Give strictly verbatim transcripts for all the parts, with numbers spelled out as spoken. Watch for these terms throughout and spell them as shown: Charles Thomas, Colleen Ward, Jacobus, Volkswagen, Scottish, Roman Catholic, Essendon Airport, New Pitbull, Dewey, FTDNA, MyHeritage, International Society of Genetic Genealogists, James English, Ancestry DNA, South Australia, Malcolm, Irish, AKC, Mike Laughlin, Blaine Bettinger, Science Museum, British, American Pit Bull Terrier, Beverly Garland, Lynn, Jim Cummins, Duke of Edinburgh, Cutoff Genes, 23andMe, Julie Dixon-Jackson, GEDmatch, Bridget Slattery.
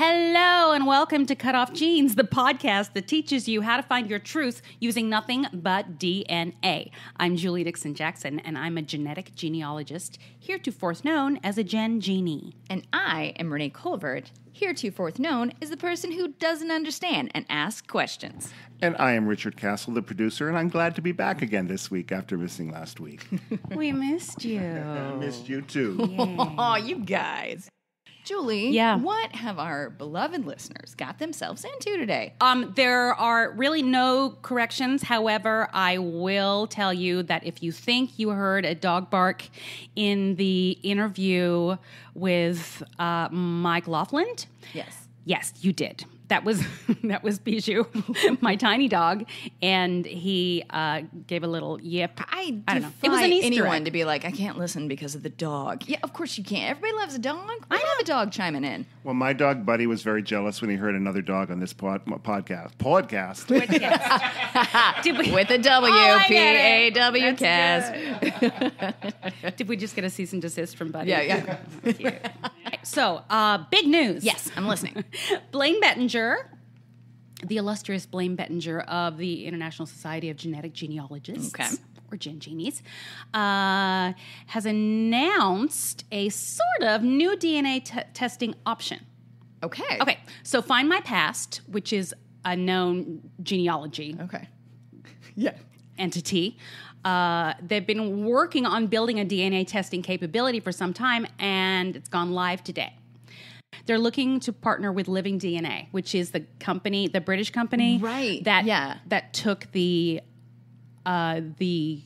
Hello and welcome to Cutoff Genes, the podcast that teaches you how to find your truth using nothing but D N A. I'm Julie Dixon-Jackson, and I'm a genetic genealogist, heretofore known as a gen genie. And I am Renee Colvert, heretofore known as the person who doesn't understand and asks questions. And I am Richard Castle, the producer, and I'm glad to be back again this week after missing last week. We missed you. I missed you too. Yeah. Oh, you guys. Julie, yeah. What have our beloved listeners got themselves into today? Um, there are really no corrections. However, I will tell you that if you think you heard a dog bark in the interview with uh, Mike Laughlin, yes, yes, you did. That was that was Bijou, my tiny dog, and he uh, gave a little yip. I, I don't know. It was an Easter anyone egg. To be like, I can't listen because of the dog. Yeah, of course you can't. Everybody loves a dog. We I have a dog chiming in. Well, my dog Buddy was very jealous when he heard another dog on this pod, podcast. Podcast. Podcast. we, With a W, oh, P A W cast. Did we just get a cease and desist from Buddy? Yeah, yeah. Thank you. So, uh, big news. Yes, I'm listening. Blaine Bettinger, the illustrious Blaine Bettinger of the International Society of Genetic Genealogists, okay. or Gen Genies, uh, has announced a sort of new D N A t- testing option. Okay. Okay, so Find My Past, which is a known genealogy okay. yeah. entity, Uh, they've been working on building a D N A testing capability for some time, and it's gone live today. They're looking to partner with Living D N A, which is the company, the British company, right? That yeah. that took the uh, the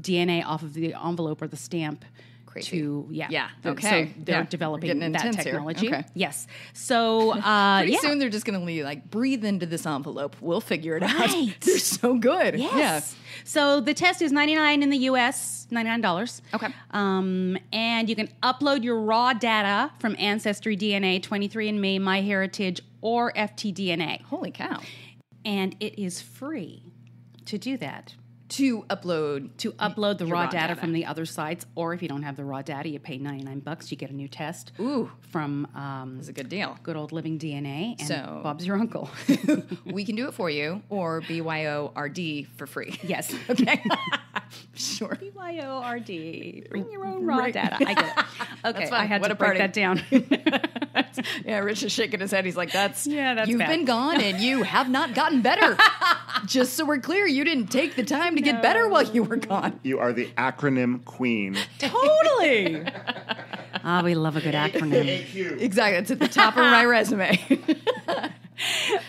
D N A off of the envelope or the stamp. Crazy. To yeah yeah okay. So they're yeah. developing that technology. Okay. Yes. So uh, pretty yeah. soon they're just going to be like, breathe into this envelope. We'll figure it right. out. They're so good. Yes. Yeah. So the test is ninety-nine dollars in the U S, ninety-nine dollars. Okay. Um, and you can upload your raw data from Ancestry D N A, twenty-three and me, MyHeritage, or F T D N A. Holy cow. And it is free to do that. To upload to upload the raw, raw data, data from the other sites, or if you don't have the raw data, you pay ninety-nine bucks, you get a new test. Ooh, from um, that's a good deal. Good old Living D N A, and so, Bob's your uncle. We can do it for you, or B Y O R D for free. Yes, okay, sure. B Y O R D, bring your own raw right. data. I get it. Okay, that's I had what to break party. That down. Yeah, Rich is shaking his head. He's like, that's, yeah, that's you've bad. Been gone and you have not gotten better. Just so we're clear, you didn't take the time to no. get better while you were gone. You are the acronym queen. Totally. Ah, oh, we love a good acronym. A Q. Exactly. It's at the top of my resume.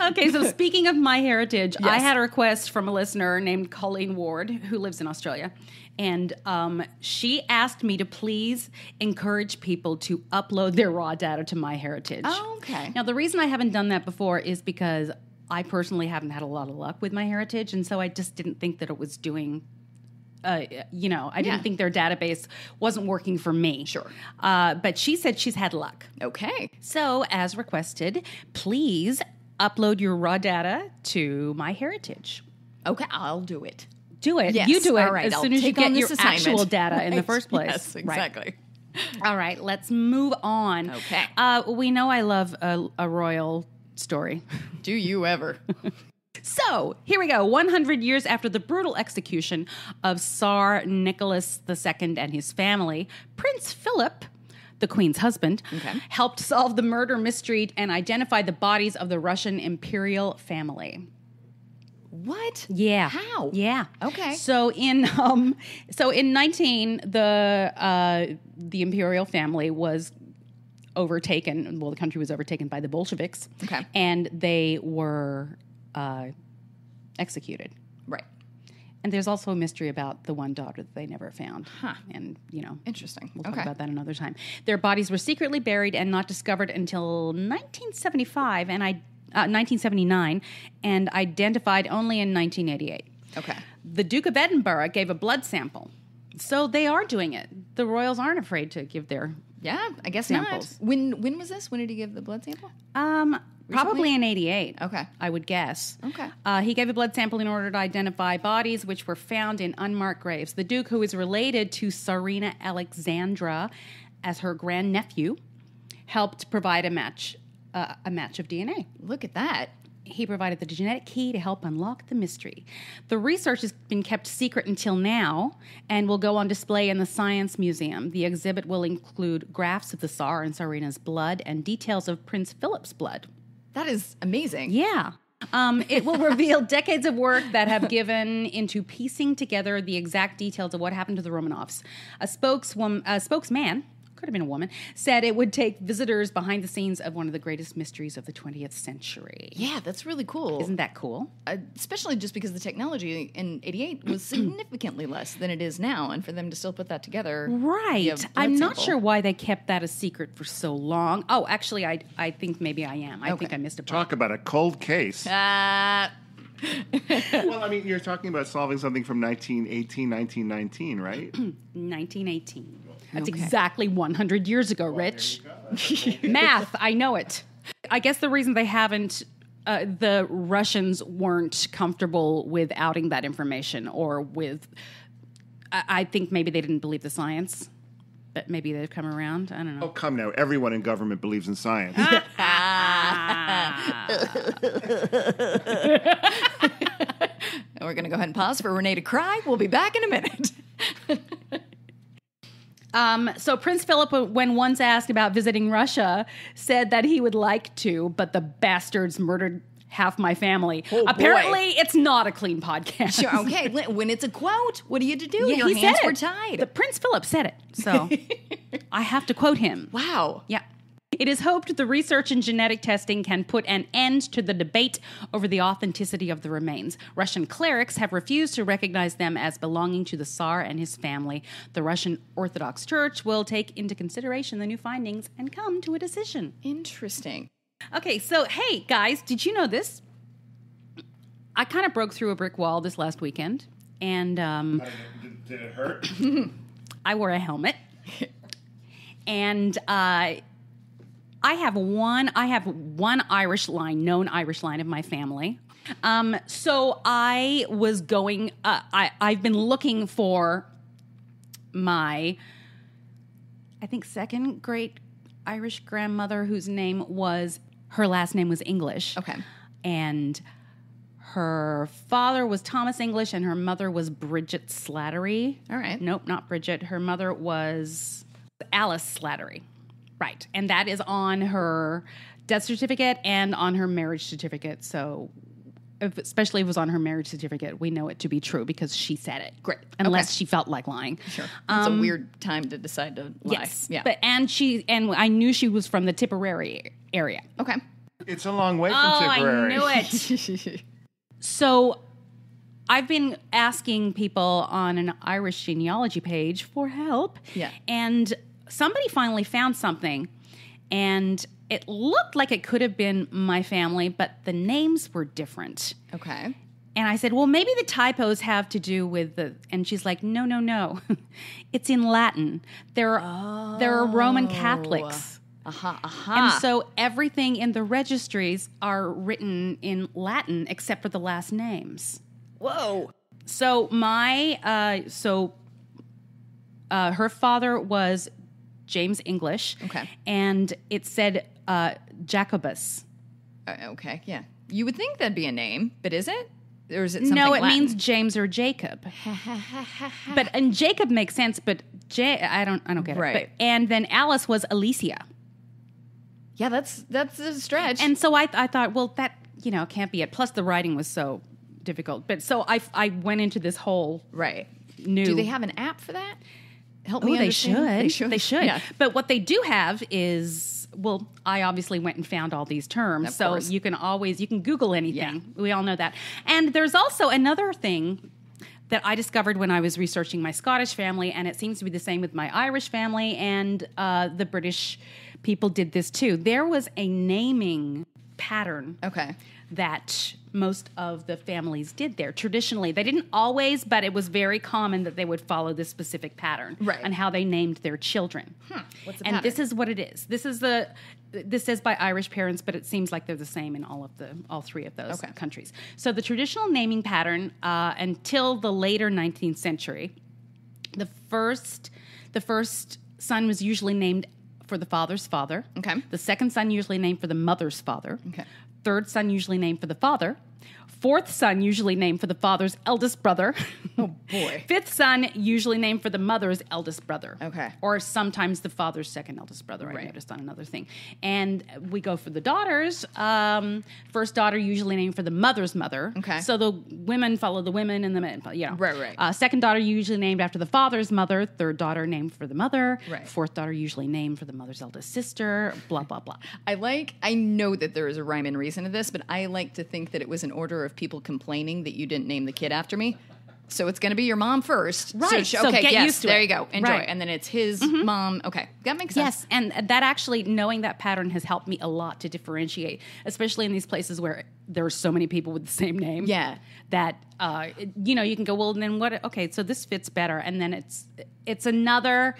Okay, so speaking of MyHeritage, yes. I had a request from a listener named Colleen Ward, who lives in Australia, and um, she asked me to please encourage people to upload their raw data to MyHeritage. Oh, okay. Now, the reason I haven't done that before is because I personally haven't had a lot of luck with MyHeritage, and so I just didn't think that it was doing... Uh, you know, I yeah. didn't think their database wasn't working for me. Sure. Uh, but she said she's had luck. Okay. So, as requested, please upload your raw data to MyHeritage. Okay, I'll do it. Do it. Yes. You do it right. as I'll soon as you get your assignment. Actual data right. in the first place. Yes, exactly. Right. All right, let's move on. Okay. Uh, we know I love a, a royal story. Do you ever? So, here we go. one hundred years after the brutal execution of Tsar Nicholas the Second and his family, Prince Philip, the Queen's husband, okay. helped solve the murder mystery and identify the bodies of the Russian imperial family. What? Yeah. How? Yeah. Okay. So in um, so in nineteen, the uh, the imperial family was overtaken. Well, the country was overtaken by the Bolsheviks. Okay. And they were. Uh, executed. Right. And there's also a mystery about the one daughter that they never found. Huh. And, you know. Interesting. We'll talk okay. about that another time. Their bodies were secretly buried and not discovered until nineteen seventy-five and I, uh, nineteen seventy-nine and identified only in nineteen eighty-eight. Okay. The Duke of Edinburgh gave a blood sample. So they are doing it. The royals aren't afraid to give their yeah, I guess samples. Not. When when was this? When did he give the blood sample? Um, Recently? Probably in eighty-eight, okay. I would guess. Okay. Uh, he gave a blood sample in order to identify bodies which were found in unmarked graves. The Duke, who is related to Tsarina Alexandra as her grandnephew, helped provide a match uh, a match of D N A. Look at that. He provided the genetic key to help unlock the mystery. The research has been kept secret until now and will go on display in the Science Museum. The exhibit will include grafts of the Tsar and Tsarina's blood and details of Prince Philip's blood. That is amazing. Yeah. Um, it will reveal decades of work that have given into piecing together the exact details of what happened to the Romanovs. A spokeswoman, a spokesman... could have been a woman, said it would take visitors behind the scenes of one of the greatest mysteries of the twentieth century. Yeah, that's really cool. Isn't that cool? Uh, especially just because the technology in eighty-eight was significantly less than it is now, and for them to still put that together. Right. I'm not sample. sure why they kept that a secret for so long. Oh, actually, I I think maybe I am. I okay. think I missed a part. Talk about a cold case. Uh... Well, I mean, you're talking about solving something from nineteen eighteen, nineteen nineteen, right? nineteen eighteen. That's okay. Exactly one hundred years ago, well, Rich. Math, I know it. I guess the reason they haven't, uh, the Russians weren't comfortable with outing that information, or with, I, I think maybe they didn't believe the science, but maybe they've come around. I don't know. Oh, come now. Everyone in government believes in science. We're going to go ahead and pause for Renee to cry. We'll be back in a minute. Um, so Prince Philip, when once asked about visiting Russia, said that he would like to, but the bastards murdered half my family. Oh, Apparently, boy. It's not a clean podcast. Sure, okay. When it's a quote, what are you to do? Yeah, Your he hands said were tied. The Prince Philip said it, so I have to quote him. Wow. Yeah. It is hoped the research in genetic testing can put an end to the debate over the authenticity of the remains. Russian clerics have refused to recognize them as belonging to the Tsar and his family. The Russian Orthodox Church will take into consideration the new findings and come to a decision. Interesting. Okay, so, hey, guys, did you know this? I kind of broke through a brick wall this last weekend, and... Um, did, did it hurt? I wore a helmet, and... Uh, I have one. I have one Irish line, known Irish line of my family. Um, so I was going. Uh, I I've been looking for my, I think, second great Irish grandmother, whose name was her last name was English. Okay, and her father was Thomas English, and her mother was Bridget Slattery. All right. Nope, not Bridget. Her mother was Alice Slattery. Right, and that is on her death certificate and on her marriage certificate. So, if, especially if it was on her marriage certificate, we know it to be true because she said it. Great, unless okay. she felt like lying. Sure, it's um, a weird time to decide to lie. Yes, yeah. But and she and I knew she was from the Tipperary area. Okay, it's a long way from oh, Tipperary. Oh, I knew it. So, I've been asking people on an Irish genealogy page for help. Yeah, and. Somebody finally found something, and it looked like it could have been my family, but the names were different. Okay. And I said, well, maybe the typos have to do with the... And she's like, no, no, no. It's in Latin. There are, oh. there are Roman Catholics. Aha, uh-huh, aha. Uh-huh. And so everything in the registries are written in Latin except for the last names. Whoa. So my... Uh, so uh, her father was... James English. Okay. And it said uh, Jacobus. Uh, okay, yeah. You would think that'd be a name, but is it? Or is it something No, it Latin? Means James or Jacob. But and Jacob makes sense, but J I don't I don't get right. it. But, and then Alice was Alicia. Yeah, that's that's a stretch. And so I I thought, well, that, you know, can't be it. Plus the writing was so difficult. But so I I went into this whole right. new Do they have an app for that? Help oh, me they should. they should. They should. Yeah. But what they do have is, well, I obviously went and found all these terms. Of so course. You can always, you can Google anything. Yeah. We all know that. And there's also another thing that I discovered when I was researching my Scottish family, and it seems to be the same with my Irish family, and uh, the British people did this too. There was a naming pattern. Okay. That most of the families did there. Traditionally, they didn't always, but it was very common that they would follow this specific pattern right. on how they named their children. Hmm. What's the and pattern? This is what it is. This is the this says by Irish parents, but it seems like they're the same in all of the all three of those okay. countries. So the traditional naming pattern uh, until the later nineteenth century, the first the first son was usually named for the father's father. Okay. The second son usually named for the mother's father. Okay. Third son usually named for the father. Fourth son usually named for the father's eldest brother. Oh, boy. Fifth son usually named for the mother's eldest brother. Okay. Or sometimes the father's second eldest brother, right. I noticed on another thing. And we go for the daughters. Um, first daughter usually named for the mother's mother. Okay. So the women follow the women and the men, you know. Right, right. Uh, second daughter usually named after the father's mother. Third daughter named for the mother. Right. Fourth daughter usually named for the mother's eldest sister. Blah, blah, blah. I like, I know that there is a rhyme and reason to this, but I like to think that it was an order of people complaining that you didn't name the kid after me. So it's going to be your mom first. Right. So, she, okay, so get yes, used to there it. There you go. Enjoy. Right. And then it's his mm-hmm. mom. Okay. That makes sense. Yes. And that actually, knowing that pattern has helped me a lot to differentiate, especially in these places where there are so many people with the same name. Yeah. That, uh, you know, you can go, well, then what? Okay, so this fits better. And then it's it's another...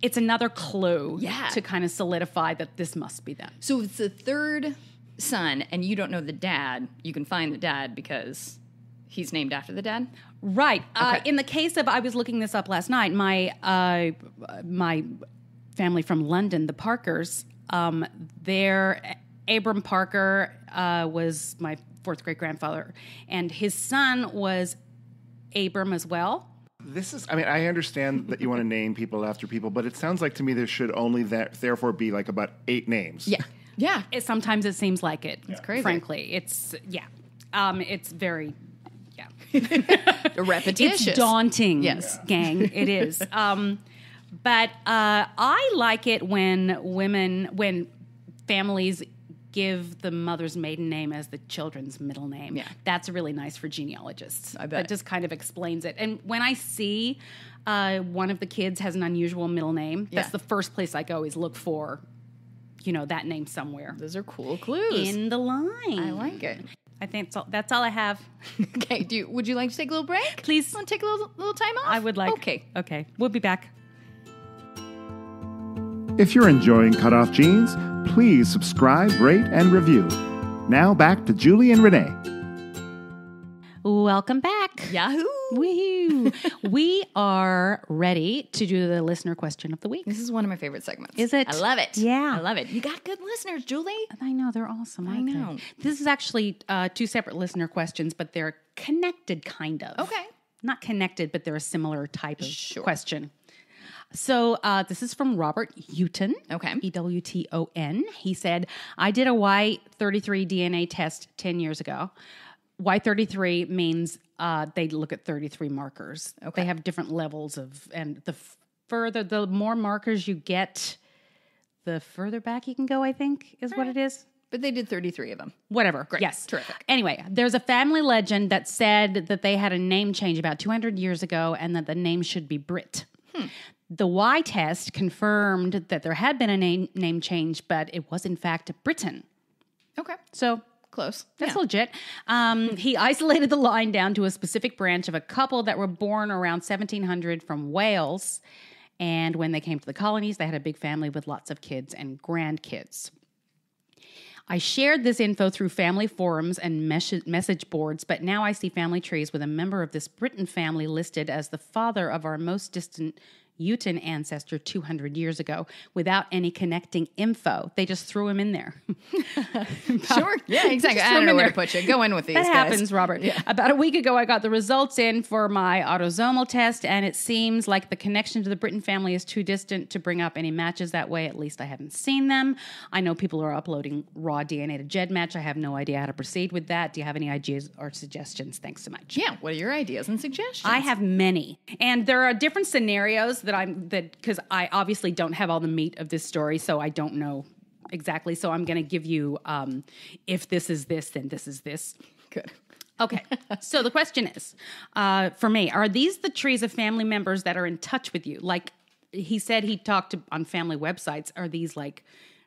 It's another clue yeah. to kind of solidify that this must be them. So it's the third son, and you don't know the dad. You can find the dad because he's named after the dad? Right. Okay. Uh, in the case of, I was looking this up last night, my uh, my family from London, the Parkers, um, their Abram Parker uh, was my fourth great-grandfather, and his son was Abram as well. This is, I mean, I understand that you want to name people after people, but it sounds like to me there should only that, therefore be like about eight names. Yeah. Yeah. It, sometimes it seems like it. It's yeah. crazy. Frankly, it's, yeah. Um, it's very, yeah. Repetitious. It's daunting, yes. gang. It is. Um, but uh, I like it when women, when families give the mother's maiden name as the children's middle name. Yeah. That's really nice for genealogists. I bet. That just kind of explains it. And when I see uh, one of the kids has an unusual middle name, yeah. that's the first place I always look for, you know, that name somewhere. Those are cool clues. In the line. I like it. I think that's all, that's all I have. Okay. Do you, would you like to take a little break? Please. Want to take a little, little time off? I would like. Okay. Okay. We'll be back. If you're enjoying Cutoff Genes, please subscribe, rate, and review. Now back to Julie and Renee. Welcome back. Yahoo! Woohoo! We are ready to do the listener question of the week. This is one of my favorite segments. Is it? I love it. Yeah. I love it. You got good listeners, Julie. I know. They're awesome. I, I know. Think. This is actually uh, two separate listener questions, but they're connected kind of. Okay. Not connected, but they're a similar type of sure. question. So uh, this is from Robert Hewton, okay. E W T O N. He said, I did a Y thirty-three D N A test ten years ago. Y thirty-three means uh, they look at thirty-three markers. Okay. They have different levels of, and the further, the more markers you get, the further back you can go, I think, is all what right. it is. But they did thirty-three of them. Whatever. Great. Yes. Terrific. Anyway, there's a family legend that said that they had a name change about two hundred years ago and that the name should be Brit. Hmm. The Y test confirmed that there had been a name, name change, but it was in fact Britton. Okay. So close. That's yeah. legit. Um, he isolated the line down to a specific branch of a couple that were born around seventeen hundred from Wales. And when they came to the colonies, they had a big family with lots of kids and grandkids. I shared this info through family forums and mes- message boards, but now I see family trees with a member of this Britton family listed as the father of our most distant Hewton ancestor two hundred years ago without any connecting info. They just threw him in there. Sure. Yeah, exactly. I don't know where there. to put you. Go in with these that guys. That happens, Robert. Yeah. About a week ago, I got the results in for my autosomal test, and it seems like the connection to the Britton family is too distant to bring up any matches that way. At least I haven't seen them. I know people are uploading raw D N A to GEDmatch. I have no idea how to proceed with that. Do you have any ideas or suggestions? Thanks so much. Yeah, what are your ideas and suggestions? I have many. And there are different scenarios that I'm that because I obviously don't have all the meat of this story, so I don't know exactly. So I'm going to give you um, if this is this, then this is this. Good. Okay. So the question is uh, for me: are these the trees of family members that are in touch with you? Like he said, he talked to, on family websites. Are these like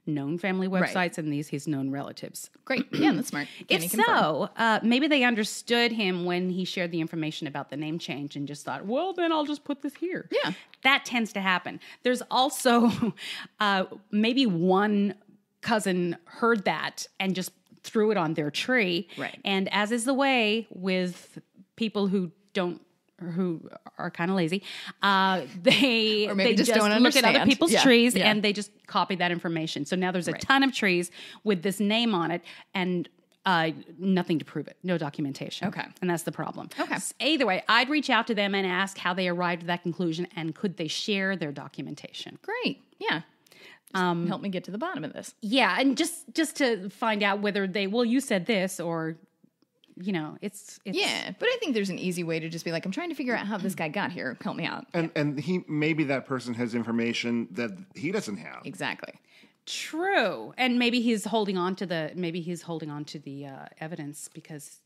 known family websites right. and these his known relatives? Great. Yeah, that's smart. Can if so, uh, maybe they understood him when he shared the information about the name change and just thought, well, then I'll just put this here. Yeah. That tends to happen. There's also uh, maybe one cousin heard that and just threw it on their tree. Right. And as is the way with people who don't who are kind of lazy, uh, they, or maybe they just, just don't look at other people's yeah. trees yeah. and they just copy that information. So now there's a right. ton of trees with this name on it and uh, nothing to prove it, no documentation. Okay. And that's the problem. Okay. So either way, I'd reach out to them and ask how they arrived at that conclusion and could they share their documentation. Great. Yeah. Um, help me get to the bottom of this. Yeah. And just, just to find out whether they, well, you said this or... You know, it's, it's... Yeah, but I think there's an easy way to just be like, I'm trying to figure out how this guy got here. Help me out. And yeah. and he maybe that person has information that he doesn't have. Exactly. True. And maybe he's holding on to the... Maybe he's holding on to the uh, evidence because...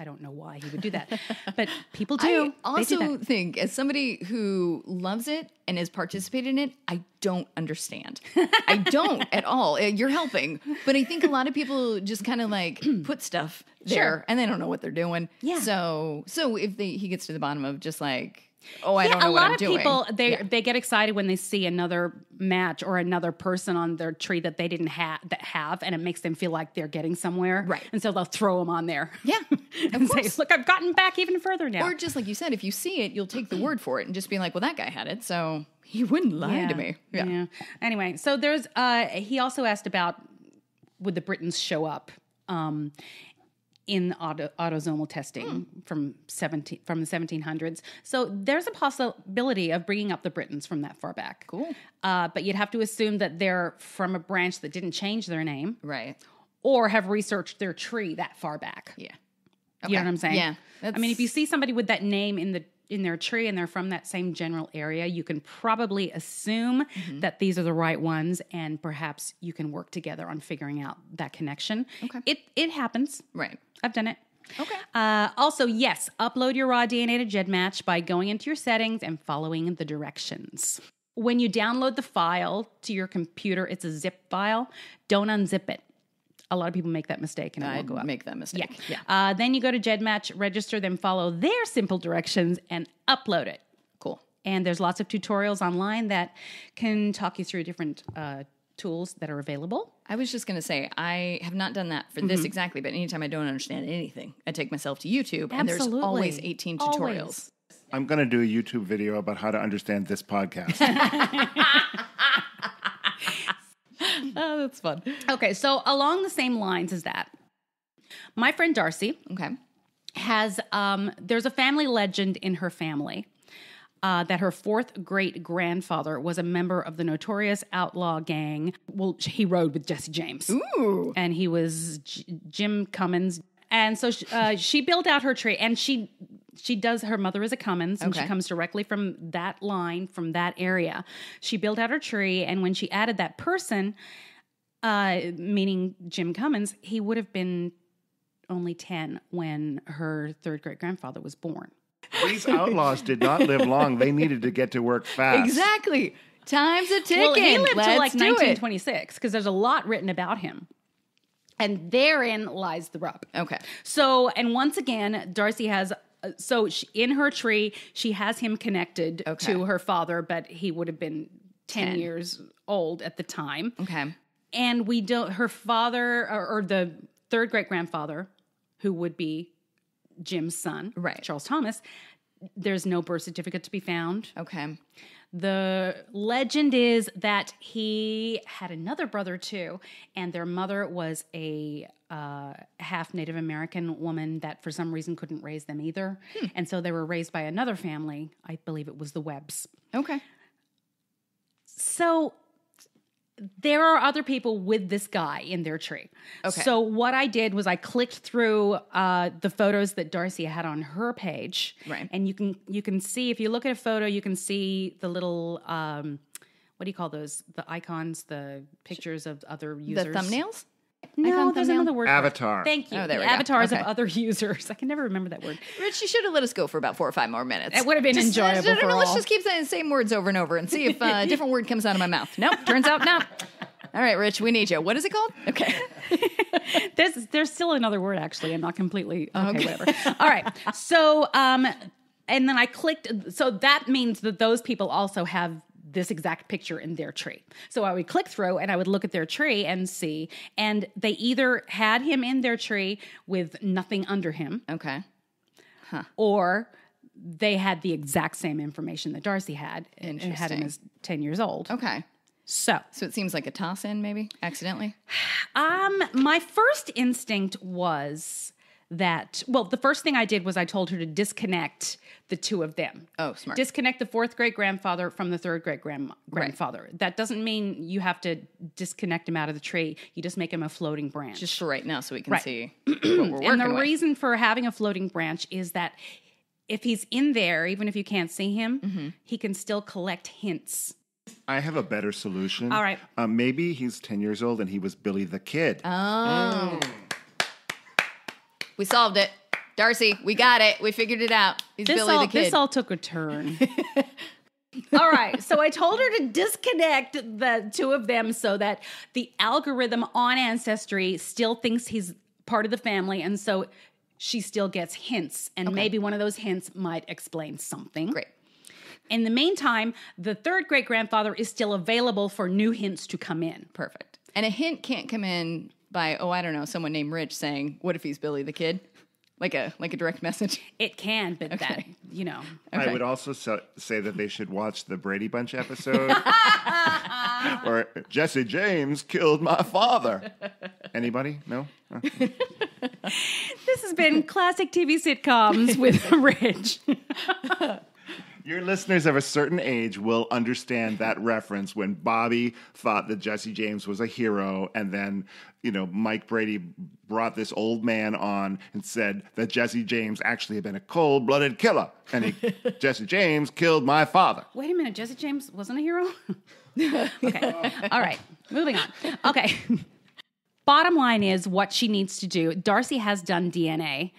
I don't know why he would do that, but people do. I also do think, as somebody who loves it and has participated in it, I don't understand. I don't at all. You're helping. But I think a lot of people just kind of like put stuff there sure. and they don't know what they're doing. Yeah. So so if they, he gets to the bottom of just like, oh, I yeah, don't know what I'm doing. A lot of people, they, yeah. they get excited when they see another match or another person on their tree that they didn't ha- that have, and it makes them feel like they're getting somewhere. Right. And so they'll throw them on there. Yeah, and say, look, I've gotten back even further now. Or just like you said, if you see it, you'll take the word for it and just be like, well, that guy had it, so he wouldn't lie yeah. to me. Yeah. yeah. Anyway, so there's, uh, he also asked about, would the Britons show up? Um in auto, autosomal testing mm. from seventeen from the seventeen hundreds. So there's a possibility of bringing up the Britons from that far back. Cool. Uh, but you'd have to assume that they're from a branch that didn't change their name. Right. Or have researched their tree that far back. Yeah. Okay. You know what I'm saying? Yeah. That's... I mean, if you see somebody with that name in the in their tree and they're from that same general area, you can probably assume mm-hmm. that these are the right ones and perhaps you can work together on figuring out that connection. Okay. It, it happens. Right. I've done it. Okay. Uh, also, yes, upload your raw D N A to GEDmatch by going into your settings and following the directions. When you download the file to your computer, it's a zip file. Don't unzip it. A lot of people make that mistake, and it will go up. I make that mistake. Yeah. yeah. Uh, then you go to GEDmatch, register, then follow their simple directions and upload it. Cool. And there's lots of tutorials online that can talk you through different uh tools that are available. I was just going to say, I have not done that for mm-hmm. this exactly, but anytime I don't understand anything, I take myself to YouTube. Absolutely. And there's always eighteen tutorials. Always. I'm going to do a YouTube video about how to understand this podcast. Oh, that's fun. Okay, so along the same lines as that, my friend Darcy okay. has, um, there's a family legend in her family Uh, that her fourth great-grandfather was a member of the notorious outlaw gang. Well, he rode with Jesse James. Ooh. And he was G- Jim Cummins. And so she, uh, she built out her tree, and she she does, her mother is a Cummins, and okay. she comes directly from that line, from that area. She built out her tree, and when she added that person, uh, meaning Jim Cummins, he would have been only ten when her third great-grandfather was born. These outlaws did not live long. They needed to get to work fast. Exactly. Time's a ticket. Well, he lived Let's till like nineteen twenty-six because there's a lot written about him. And therein lies the rub. Okay. So, and once again, Darcy has, uh, so she, in her tree, she has him connected okay. to her father, but he would have been ten, ten years old at the time. Okay. And we don't, her father, or, or the third great-grandfather, who would be Jim's son, right. Charles Thomas, there's no birth certificate to be found. Okay. The legend is that he had another brother too, and their mother was a uh, half Native American woman that for some reason couldn't raise them either. Hmm. And so they were raised by another family. I believe it was the Webbs. Okay. So there are other people with this guy in their tree. Okay. So what I did was I clicked through uh, the photos that Darcy had on her page. Right. And you can you can see, if you look at a photo, you can see the little, um, what do you call those? The icons, the pictures of other users. The thumbnails? No, Icon there's thumbnail? another word. Avatar. Thank you. Oh, there the we avatars go. Okay. of other users. I can never remember that word. Rich, you should have let us go for about four or five more minutes. It would have been just, enjoyable. Just, for know, all. Let's just keep saying the same words over and over and see if uh, a different word comes out of my mouth. Nope. Turns out not. All right, Rich, we need you. What is it called? Okay. there's there's still another word, actually. I'm not completely okay, okay. whatever. All right. So um and then I clicked, so that means that those people also have this exact picture in their tree. So I would click through and I would look at their tree and see, and they either had him in their tree with nothing under him. Okay. Huh. Or they had the exact same information that Darcy had and had him as ten years old. Okay. So. So it seems like a toss-in maybe, accidentally? Um, my first instinct was that, well, the first thing I did was I told her to disconnect the two of them. Oh, smart. Disconnect the fourth great grandfather from the third great grand grandfather. Right. That doesn't mean you have to disconnect him out of the tree. You just make him a floating branch. Just for right now so we can right. see what we're working with. And the with. reason for having a floating branch is that if he's in there, even if you can't see him, mm-hmm. he can still collect hints. I have a better solution. All right. Uh, maybe he's ten years old and he was Billy the Kid. Oh. Mm. We solved it. Darcy, we got it. We figured it out. He's this Billy all, the Kid. This all took a turn. All right. So I told her to disconnect the two of them so that the algorithm on Ancestry still thinks he's part of the family. And so she still gets hints. And okay. maybe one of those hints might explain something. Great. In the meantime, the third great-grandfather is still available for new hints to come in. Perfect. And a hint can't come in by, oh, I don't know, someone named Rich saying, what if he's Billy the Kid? Like a like a direct message? It can, but okay. that, you know. Okay. I would also so say that they should watch the Brady Bunch episode where Jesse James killed my father. Anybody? No? Oh. This has been Classic T V Sitcoms with Rich. Your listeners of a certain age will understand that reference when Bobby thought that Jesse James was a hero, and then, you know, Mike Brady brought this old man on and said that Jesse James actually had been a cold-blooded killer, and he, Jesse James killed my father. Wait a minute, Jesse James wasn't a hero? Okay. All right, moving on. Okay. Bottom line is what she needs to do. Darcy has done D N A.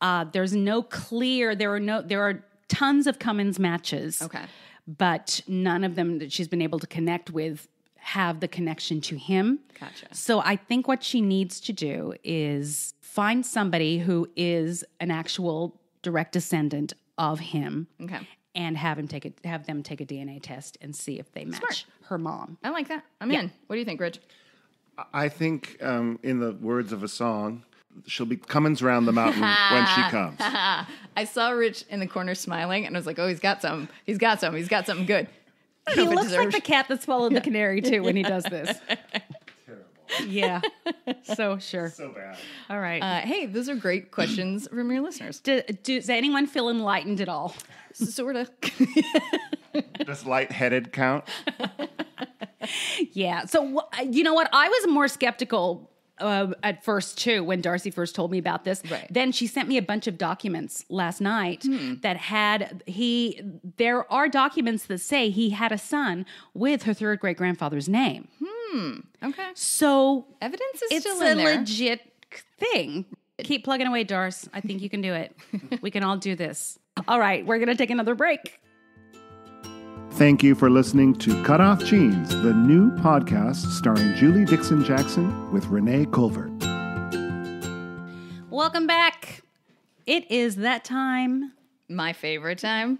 Uh, there's no clear, there are no, there are, tons of Cummins matches, okay, but none of them that she's been able to connect with have the connection to him. Gotcha. So I think what she needs to do is find somebody who is an actual direct descendant of him, okay, and have him take a, have them take a D N A test and see if they match Smart. her mom. I like that. I'm yeah. in. What do you think, Rich? I think, um, in the words of a song, she'll be Cummins round the mountain when she comes. I saw Rich in the corner smiling, and I was like, oh, he's got something. He's got something. He's got something good. He looks deserves. like the cat that swallowed the canary, too, when he does this. Terrible. Yeah. So, sure. So bad. All right. Uh, hey, those are great questions from your listeners. Do, do, does anyone feel enlightened at all? Sort of. Does lightheaded count? Yeah. So, you know what? I was more skeptical Uh, at first, too, when Darcy first told me about this. Right. Then she sent me a bunch of documents last night hmm. that had he, there are documents that say he had a son with her third great grandfather's name. Hmm. Okay. So evidence is still in there. It's a legit thing. Keep plugging away, Darcy. I think you can do it. We can all do this. All right. We're going to take another break. Thank you for listening to Cutoff Genes, the new podcast starring Julie Dixon-Jackson with Renee Colvert. Welcome back. It is that time. My favorite time.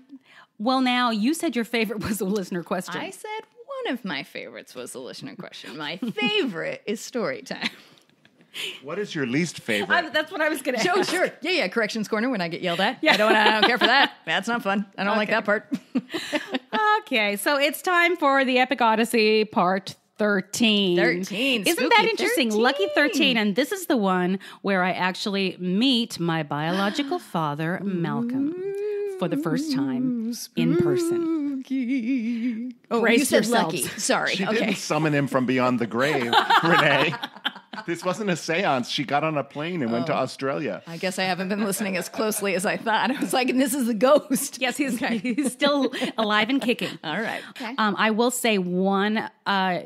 Well, now, you said your favorite was a listener question. I said one of my favorites was a listener question. My favorite is story time. What is your least favorite? I, that's what I was going to ask. Sure, sure. Yeah, yeah, corrections corner when I get yelled at. Yeah. I don't, I don't care for that. That's not fun. I don't okay. like that part. Okay, so it's time for the Epic Odyssey part thirteen. thirteen. Isn't that interesting? thirteen. Lucky thirteen. And this is the one where I actually meet my biological father, Malcolm, for the first time in person. Spooky. Oh, Brace you said yourselves. Lucky. Sorry. She okay. didn't summon him from beyond the grave, Renee. This wasn't a seance. She got on a plane and oh. went to Australia. I guess I haven't been listening as closely as I thought. I was like, this is the ghost. Yes, he's, okay. he's still alive and kicking. All right. Okay. Um, I will say one, uh,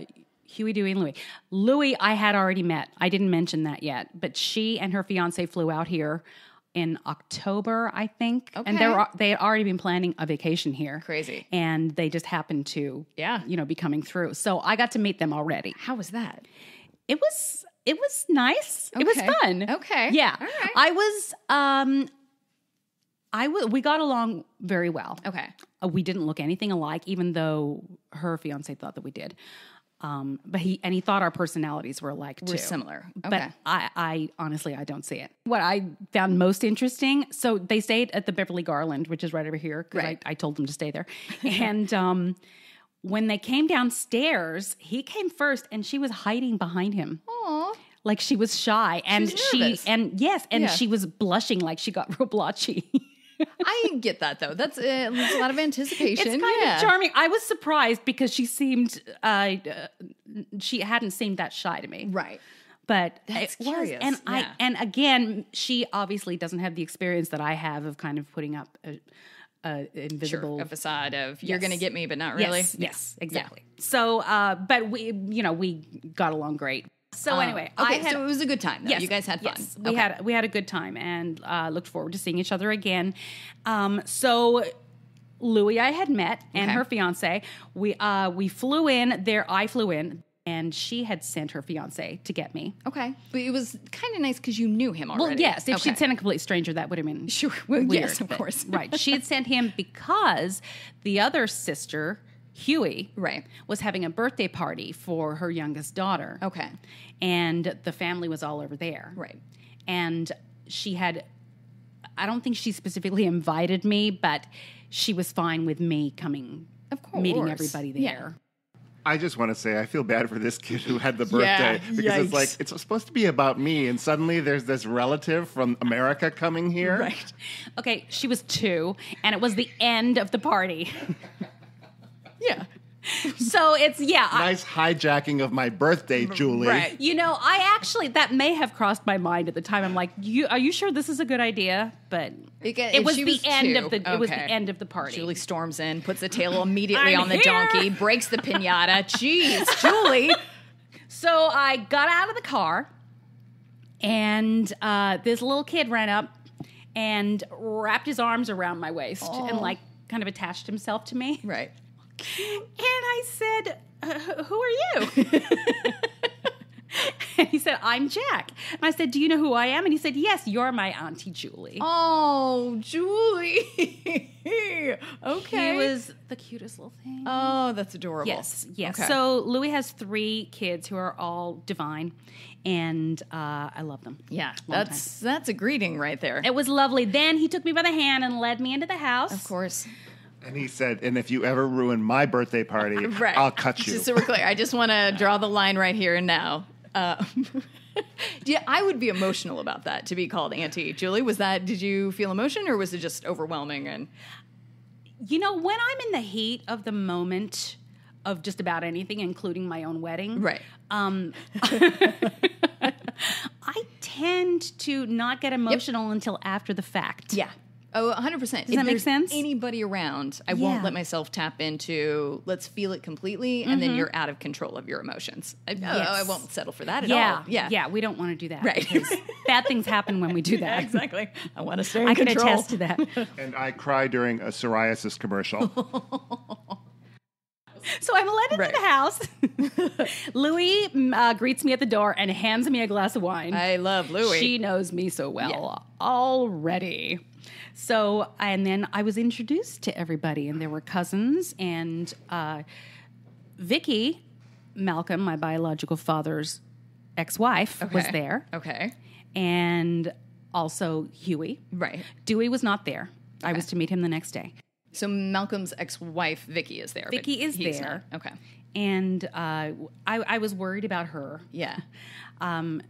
Huey, Dewey, and Louis. Louis, I had already met. I didn't mention that yet. But she and her fiancé flew out here in October, I think. Okay. And they were, they had already been planning a vacation here. Crazy. And they just happened to yeah. you know, be coming through. So I got to meet them already. How was that? It was... It was nice. Okay. It was fun. Okay. Yeah. All right. I was, um, I w- we got along very well. Okay. Uh, we didn't look anything alike, even though her fiance thought that we did. Um, but he and he thought our personalities were alike too. We're similar. Okay. But I, I honestly, I don't see it. What I found most interesting, so they stayed at the Beverly Garland, which is right over here, because right. I, I told them to stay there. And um, when they came downstairs, he came first and she was hiding behind him. Aww. Like she was shy. And she, was she and yes, and yeah. she was blushing like she got real blotchy. I get that, though. That's, uh, that's a lot of anticipation. It's kind yeah. of charming. I was surprised because she seemed, uh, uh, she hadn't seemed that shy to me. Right. But that's it curious. Was. And, yeah. I, and again, she obviously doesn't have the experience that I have of kind of putting up a, a invisible. Sure, a facade of, you're yes. going to get me, but not really. Yes, yes exactly. Yeah. So, uh, but we, you know, we got along great. So anyway, um, okay, I had, so it was a good time. Though. Yes, you guys had fun. Yes, we okay. had we had a good time and uh, looked forward to seeing each other again. Um, so Louis, I had met, and okay. her fiance. We uh, we flew in there. I flew in, and she had sent her fiance to get me. Okay, but it was kind of nice because you knew him already. Well, yes. If okay. she'd sent a complete stranger, that would have been sure. Well, weird, yes, of but, course. Right. She had sent him because the other sister. Huey right. was having a birthday party for her youngest daughter. Okay. And the family was all over there. Right. And she had, I don't think she specifically invited me, but she was fine with me coming, of course. Meeting everybody there. Yeah. I just want to say I feel bad for this kid who had the birthday yeah, because yikes. It's like, it's supposed to be about me. And suddenly there's this relative from America coming here. Right. Okay. She was two and it was the end of the party. Yeah. So it's, yeah. Nice I, hijacking of my birthday, Julie. Right. You know, I actually, that may have crossed my mind at the time. I'm like, you, are you sure this is a good idea? But it, it was the was end two. Of the, okay. it was the end of the party. Julie storms in, puts the tail immediately on the here. Donkey, breaks the piñata. Jeez, Julie. So I got out of the car and uh, this little kid ran up and wrapped his arms around my waist oh. and like kind of attached himself to me. Right. And I said, uh, who are you? And he said, I'm Jack. And I said, do you know who I am? And he said, yes, you're my Auntie Julie. Oh, Julie. Okay. He was the cutest little thing. Oh, that's adorable. Yes, yes. Okay. So Louis has three kids who are all divine, and uh, I love them. Yeah, that's, that's a greeting right there. It was lovely. Then he took me by the hand and led me into the house. Of course. And he said, and if you ever ruin my birthday party, right. I'll cut you. Just so we're clear, I just want to draw the line right here and now. Uh, yeah, I would be emotional about that, to be called Auntie Julie. Was that, did you feel emotion or was it just overwhelming? And you know, when I'm in the heat of the moment of just about anything, including my own wedding. Right. Um, I tend to not get emotional yep. until after the fact. Yeah. Oh, one hundred percent. Does that if make sense? Anybody around, I yeah. won't let myself tap into, let's feel it completely, and mm-hmm. then you're out of control of your emotions. I, yes. oh, I won't settle for that at yeah. all. Yeah, yeah, we don't want to do that. Right. Bad things happen when we do that. Yeah, exactly. I want to stay in I control. I can attest to that. And I cry during a psoriasis commercial. So I'm led into right. the house. Louis uh, greets me at the door and hands me a glass of wine. I love Louis. She knows me so well yeah. already. So, and then I was introduced to everybody, and there were cousins, and uh, Vicki, Malcolm, my biological father's ex-wife, okay. was there. Okay. And also Huey. Right. Dewey was not there. Okay. I was to meet him the next day. So Malcolm's ex-wife, Vicki, is there. Vicki is there. Not. Okay. And uh, I, I was worried about her. Yeah. um,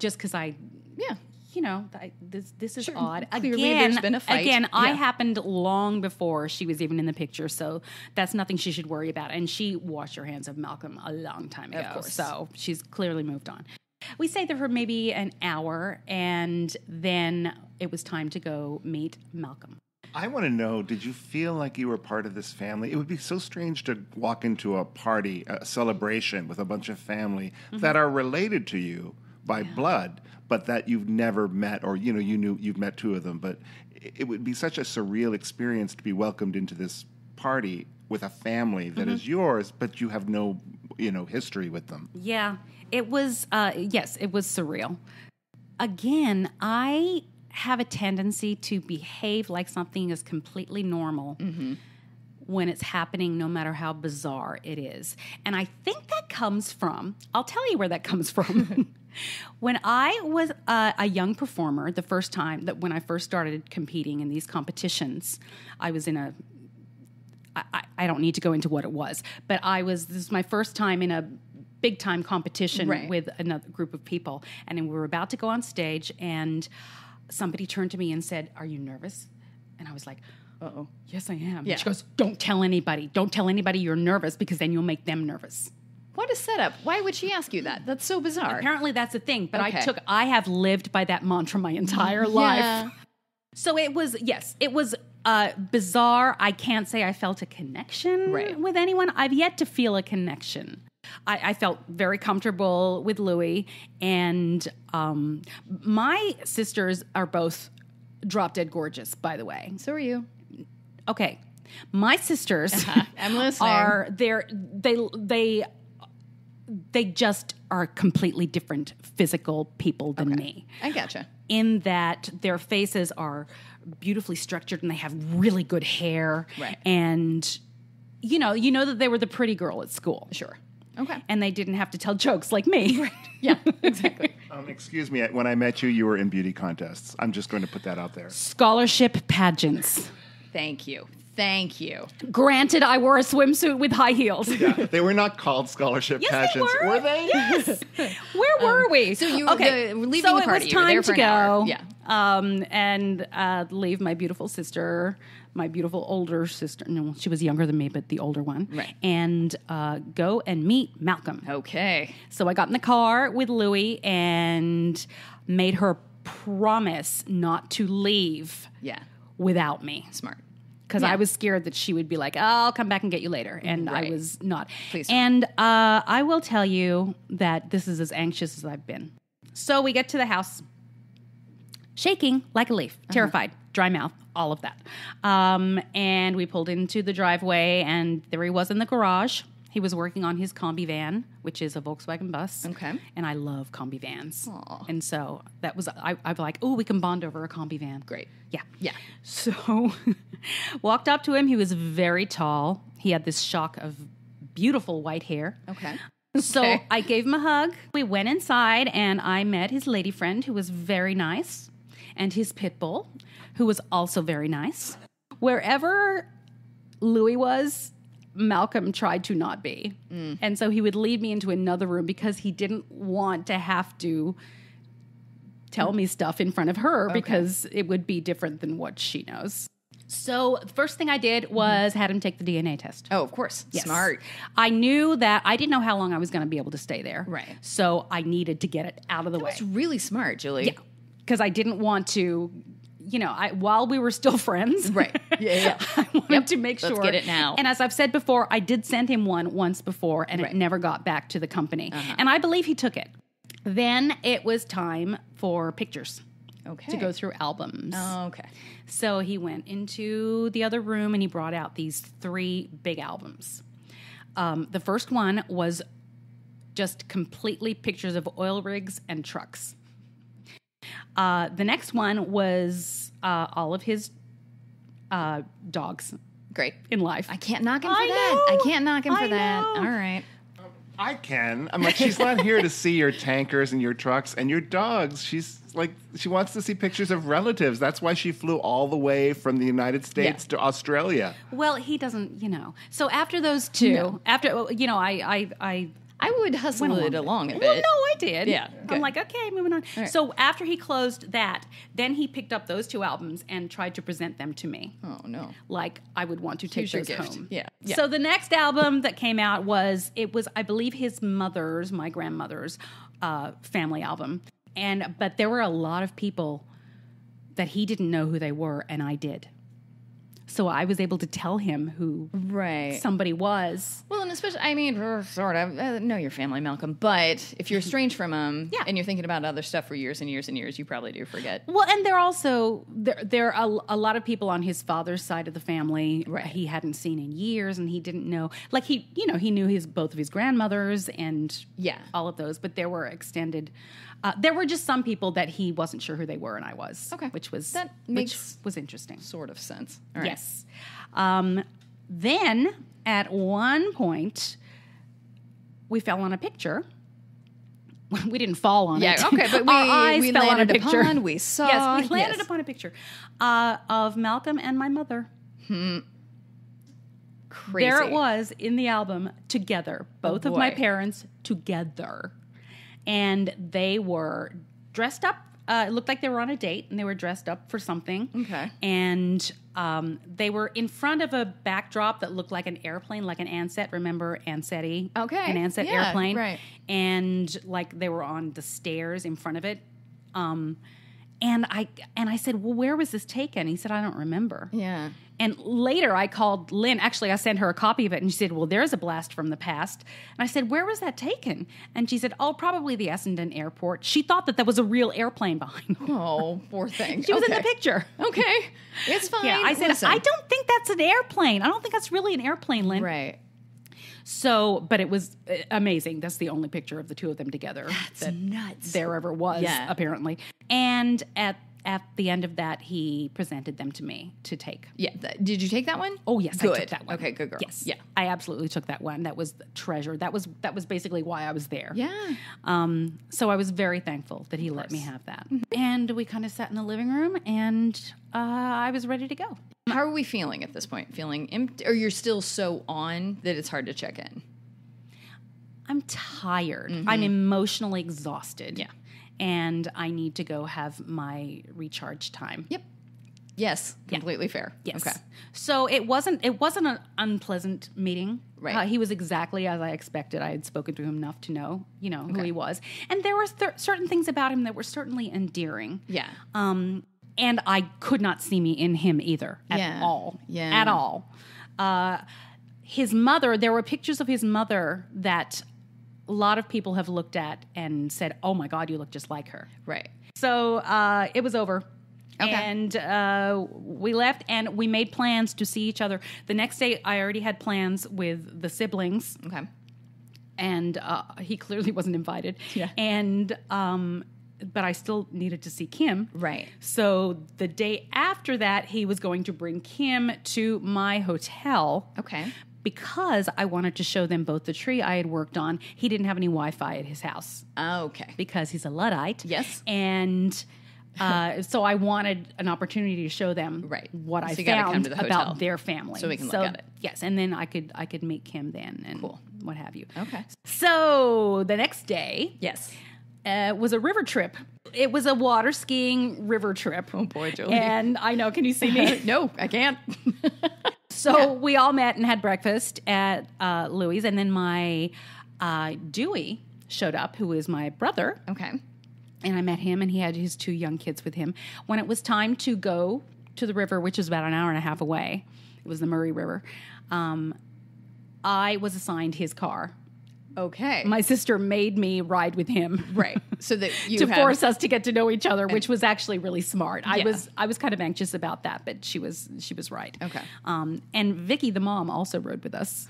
just because I... Yeah. You know, I, this this is sure. odd. Clearly, again, there's been a fight. Again, yeah. I happened long before she was even in the picture, so that's nothing she should worry about. And she washed her hands of Malcolm a long time ago, of course. So she's clearly moved on. We stayed there for maybe an hour, and then it was time to go meet Malcolm. I want to know, did you feel like you were part of this family? It would be so strange to walk into a party, a celebration with a bunch of family mm-hmm. that are related to you by yeah. blood, but that you've never met, or, you know, you knew you've met two of them, but it would be such a surreal experience to be welcomed into this party with a family that mm-hmm. is yours, but you have no, you know, history with them. Yeah, it was, uh, yes, it was surreal. Again, I have a tendency to behave like something is completely normal mm-hmm. when it's happening, no matter how bizarre it is. And I think that comes from, I'll tell you where that comes from. When I was uh, a young performer, the first time that when I first started competing in these competitions, I was in a, I, I don't need to go into what it was, but I was, this is my first time in a big time competition, right, with another group of people. And then we were about to go on stage and somebody turned to me and said, "Are you nervous?" And I was like, "Uh-oh, yes, I am." Yeah. She goes, "Don't tell anybody. Don't tell anybody you're nervous because then you'll make them nervous." What a setup. Why would she ask you that? That's so bizarre. Apparently that's a thing, but okay. I took, I have lived by that mantra my entire life. Yeah. So it was, yes, it was uh, bizarre. I can't say I felt a connection, right, with anyone. I've yet to feel a connection. I, I felt very comfortable with Louis, and um, my sisters are both drop dead gorgeous, by the way. So are you. Okay. My sisters, uh-huh, I'm listening, are, they're, they, they, they just are completely different physical people than, okay, me. I gotcha. In that their faces are beautifully structured and they have really good hair. Right. And, you know, you know that they were the pretty girl at school. Sure. Okay. And they didn't have to tell jokes like me. Right. Yeah, exactly. Um, excuse me. When I met you, you were in beauty contests. I'm just going to put that out there. Scholarship pageants. Thank you. Thank you. Granted, I wore a swimsuit with high heels. Yeah, they were not called scholarship yes, pageants, they were. were they? Yes. Where were um, we? So you okay. the, leaving so the party. So it was time to go. Yeah. Um, and uh, leave my beautiful sister, my beautiful older sister. No, she was younger than me, but the older one. Right. And uh, go and meet Malcolm. Okay. So I got in the car with Louis and made her promise not to leave. Yeah. Without me. Smart. Because yeah. I was scared that she would be like, "Oh, I'll come back and get you later." And right. I was not. Please. And uh, I will tell you that this is as anxious as I've been. So we get to the house, shaking like a leaf, terrified, uh-huh, dry mouth, all of that. Um, and we pulled into the driveway, and there he was in the garage. He was working on his combi van, which is a Volkswagen bus. Okay. And I love combi vans. Aww. And so that was, I, I was like, "Oh, we can bond over a combi van." Great. Yeah. Yeah. So walked up to him. He was very tall. He had this shock of beautiful white hair. Okay. So okay. I gave him a hug. We went inside and I met his lady friend, who was very nice, and his pit bull, who was also very nice. Wherever Louis was, Malcolm tried to not be. Mm. And so he would lead me into another room because he didn't want to have to tell me stuff in front of her, okay, because it would be different than what she knows. So the first thing I did was mm. had him take the D N A test. Oh, of course. Yes. Smart. I knew that I didn't know how long I was going to be able to stay there. Right. So I needed to get it out of the that way. That was really smart, Julie. Yeah. Because I didn't want to... You know, I, while we were still friends, right? Yeah, yeah. I wanted yep. to make sure. Let's get it now. And as I've said before, I did send him one once before, and right. it never got back to the company. Uh-huh. And I believe he took it. Then it was time for pictures. Okay. To go through albums. Oh, okay. So he went into the other room and he brought out these three big albums. Um, the first one was just completely pictures of oil rigs and trucks. Uh, the next one was uh, all of his uh, dogs. Great. In life. I can't knock him for I that. Know. I can't knock him for I that. Know. All right. Um, I can. I'm like, she's not here to see your tankers and your trucks and your dogs. She's like, she wants to see pictures of relatives. That's why she flew all the way from the United States yeah. to Australia. Well, he doesn't, you know. So after those two, no. after, you know, I, I, I. I would hustle along it along a bit. Well, no, I did. Yeah. Okay. I'm like, okay, moving on. Right. So after he closed that, then he picked up those two albums and tried to present them to me. Oh, no. Like, I would want to take those home. Yeah. yeah. So the next album that came out was, it was, I believe, his mother's, my grandmother's uh, family album. And but there were a lot of people that he didn't know who they were, and I did. So I was able to tell him who right. somebody was. Well, and especially, I mean, sort of, uh, know your family, Malcolm, but if you're estranged from them yeah. and you're thinking about other stuff for years and years and years, you probably do forget. Well, and there also, there, there are a, a lot of people on his father's side of the family right. he hadn't seen in years, and he didn't know, like he, you know, he knew his both of his grandmothers and yeah. all of those, but there were extended, uh, there were just some people that he wasn't sure who they were, and I was, okay. which was, that makes which was interesting. Sort of sense. All right. Yeah. Um, Then, at one point, we fell on a picture. We didn't fall on yeah, it. Yeah, okay, but we, Our eyes we fell landed on a picture. Upon, we saw. Yes, we landed yes. upon a picture uh, of Malcolm and my mother. Hmm. Crazy. There it was in the album, together. Both oh of my parents together. And they were dressed up. Uh, it looked like they were on a date, and they were dressed up for something. Okay. And um, they were in front of a backdrop that looked like an airplane, like an Ansett. Remember Ansetti? Okay. An Ansett yeah, airplane. Right. And, like, they were on the stairs in front of it. Um, and I and I said, well, where was this taken? He said, I don't remember. Yeah. And later I called Lynn. Actually, I sent her a copy of it, and she said, well, there's a blast from the past. And I said, where was that taken? And she said, oh, probably the Essendon Airport. She thought that there was a real airplane behind her. Oh, poor thing. She was okay. in the picture. Okay. It's fine. Yeah, I said, Listen. I don't think that's an airplane. I don't think that's really an airplane, Lynn. Right. So, but it was amazing. That's the only picture of the two of them together. That's that nuts. There ever was, yeah. apparently. And at At the end of that, he presented them to me to take. Yeah. Did you take that one? Oh, yes, good. I took that one. Okay, good girl. Yes. Yeah. I absolutely took that one. That was the treasure. That was that was basically why I was there. Yeah. Um, so I was very thankful that he let me have that. Mm-hmm. And we kind of sat in the living room, and uh, I was ready to go. How are we feeling at this point? Feeling empty? Or you're still so on that it's hard to check in? I'm tired. Mm-hmm. I'm emotionally exhausted. Yeah. And I need to go have my recharge time. Yep. Yes. Completely yeah. fair. Yes. Okay. So it wasn't it wasn't an unpleasant meeting. Right. Uh, he was exactly as I expected. I had spoken to him enough to know, you know, okay. who he was. And there were th- certain things about him that were certainly endearing. Yeah. Um. And I could not see me in him either at yeah. all. Yeah. At all. Uh, his mother. There were pictures of his mother that a lot of people have looked at and said, oh, my God, you look just like her. Right. So uh, it was over. Okay. And uh, we left, and we made plans to see each other. The next day, I already had plans with the siblings. Okay. And uh, he clearly wasn't invited. Yeah. And um, but I still needed to see Kim. Right. So the day after that, he was going to bring Kim to my hotel. Okay. Because I wanted to show them both the tree I had worked on. He didn't have any Wi-Fi at his house. Okay. Because he's a Luddite. Yes. And uh, so I wanted an opportunity to show them right. what so I found the about their family. So we can so, look at it. Yes. And then I could I could meet Kim then and cool. what have you. Okay. So the next day. Yes. Uh, was a river trip. It was a water skiing river trip. Oh, boy, Julie. And I know. Can you see me? No, I can't. So yeah. we all met and had breakfast at uh, Louis, and then my uh, Dewey showed up, who is my brother. Okay. And I met him, and he had his two young kids with him. When it was time to go to the river, which is about an hour and a half away, it was the Murray River, um, I was assigned his car. Okay. My sister made me ride with him. Right. So that you to had... force us to get to know each other, which was actually really smart. Yeah. I was I was kind of anxious about that, but she was she was right. Okay. Um, and Vicki, the mom, also rode with us.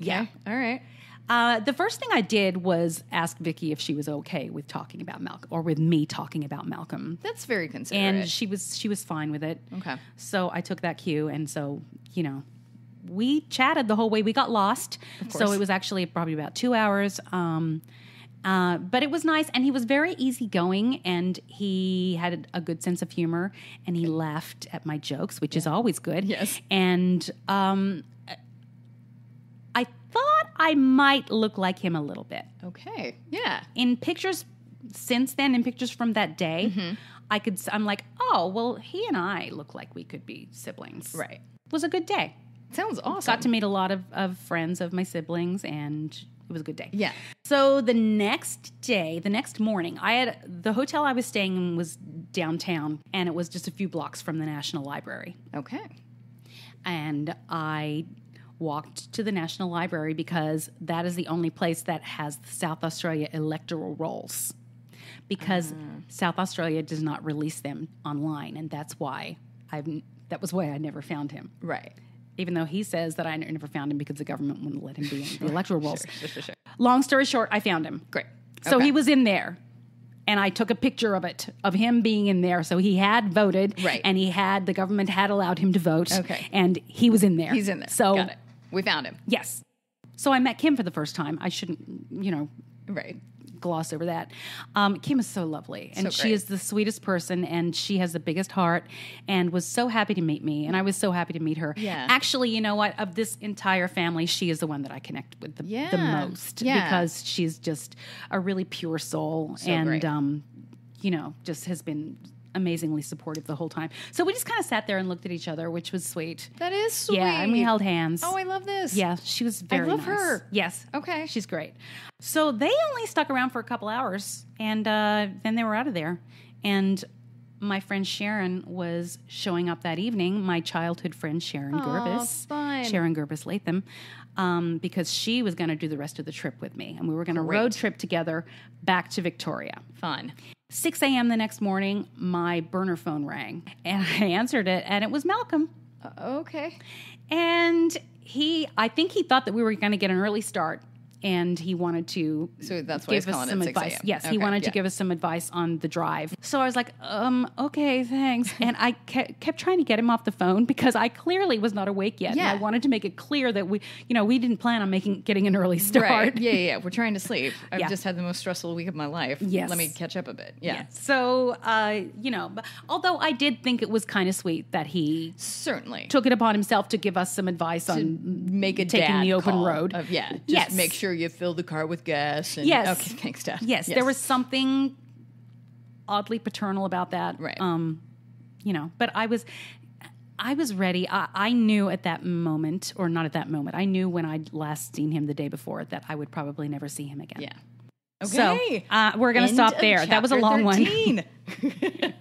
Yeah. Okay. All right. Uh, the first thing I did was ask Vicki if she was okay with talking about Malcolm, or with me talking about Malcolm. That's very considerate. And she was she was fine with it. Okay. So I took that cue, and so, you know, we chatted the whole way. We got lost. So it was actually probably about two hours. Um, uh, but it was nice. And he was very easygoing, and he had a good sense of humor, and he laughed at my jokes, which yeah. is always good. Yes. And um, I thought I might look like him a little bit. Okay. Yeah. In pictures since then, in pictures from that day, mm-hmm. I could, I'm like, oh, well, he and I look like we could be siblings. Right. It was a good day. Sounds awesome. Got to meet a lot of, of friends of my siblings, and it was a good day. Yeah. So the next day, the next morning, I had the hotel I was staying in was downtown, and it was just a few blocks from the National Library. Okay. And I walked to the National Library because that is the only place that has the South Australia electoral rolls, because uh. South Australia does not release them online, and that's why I've that was why I never found him. Right. Even though he says that I never found him because the government wouldn't let him be in the electoral rolls. Sure, sure, sure, sure. Long story short, I found him. Great. So okay. he was in there. and I took a picture of it, of him being in there. So he had voted, right. and he had, the government had allowed him to vote, okay. and he was in there. He's in there. So, got it. We found him. Yes. So I met Kim for the first time. I shouldn't, you know, right. gloss over that. Um, Kim is so lovely, and so she is the sweetest person, and she has the biggest heart, and was so happy to meet me, and I was so happy to meet her. Yeah. Actually, you know what? Of this entire family, she is the one that I connect with the, yeah. the most, yeah. because she's just a really pure soul, so and, um, you know, just has been amazingly supportive the whole time. So we just kind of sat there and looked at each other, which was sweet. That is sweet. Yeah, and we held hands. Oh, I love this. Yeah, she was very nice. I love nice. her. Yes. Okay. She's great. So they only stuck around for a couple hours, and uh, then they were out of there. And my friend Sharon was showing up that evening, my childhood friend Sharon oh, Gerbis. Fun. Sharon Gerbis Latham, um, because she was going to do the rest of the trip with me, and we were going to road trip together back to Victoria. Fun. six a.m. the next morning, my burner phone rang, and I answered it, and it was Malcolm. Uh, okay. And he, I think he thought that we were going to get an early start, and he wanted to so that's why give us some advice. Yes, okay, he wanted yeah. to give us some advice on the drive. So I was like, um, okay, thanks. And I ke- kept trying to get him off the phone because I clearly was not awake yet. Yeah. And I wanted to make it clear that we, you know, we didn't plan on making getting an early start. Right. Yeah, yeah, yeah. We're trying to sleep. I've yeah. just had the most stressful week of my life. Yes. Let me catch up a bit. Yeah. yeah. So, uh, you know, but, although I did think it was kind of sweet that he certainly took it upon himself to give us some advice to on make a taking the open road. Of, yeah. Just yes. make sure you fill the car with gas. And, yes. Okay, thanks, Dad. Yes, yes, there was something oddly paternal about that. Right. Um, you know, but I was, I was ready. I, I knew at that moment, or not at that moment, I knew when I'd last seen him the day before that I would probably never see him again. Yeah. Okay. So uh, we're going to stop there. That was a long thirteen. One.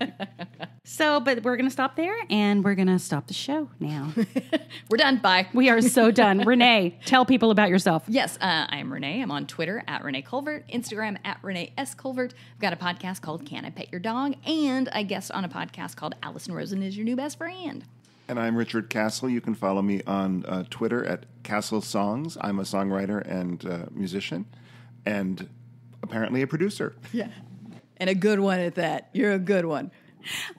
So, but we're going to stop there, and we're going to stop the show now. We're done. Bye. We are so done. Renee, tell people about yourself. Yes, uh, I'm Renee. I'm on Twitter at Renee Colvert, Instagram at Renee S. Colvert. I've got a podcast called Can I Pet Your Dog? And I guest on a podcast called Allison Rosen Is Your New Best Friend. And I'm Richard Castle. You can follow me on uh, Twitter at Castle Songs. I'm a songwriter and uh, musician, and apparently a producer. Yeah. And a good one at that. You're a good one.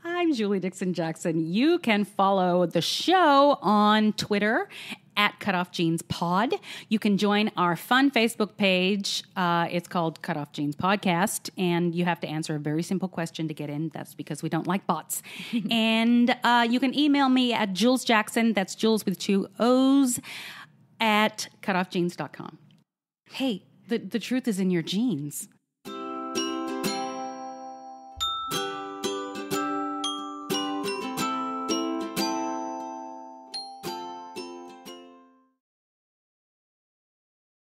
I'm Julie Dixon-Jackson. You can follow the show on Twitter at Cutoff Genes Pod. You can join our fun Facebook page. Uh, it's called Cutoff Genes Podcast, and you have to answer a very simple question to get in. That's because we don't like bots. And uh, you can email me at Jules Jackson, that's Jules with two O's, at cutoff genes dot com. Hey, the, the truth is in your genes.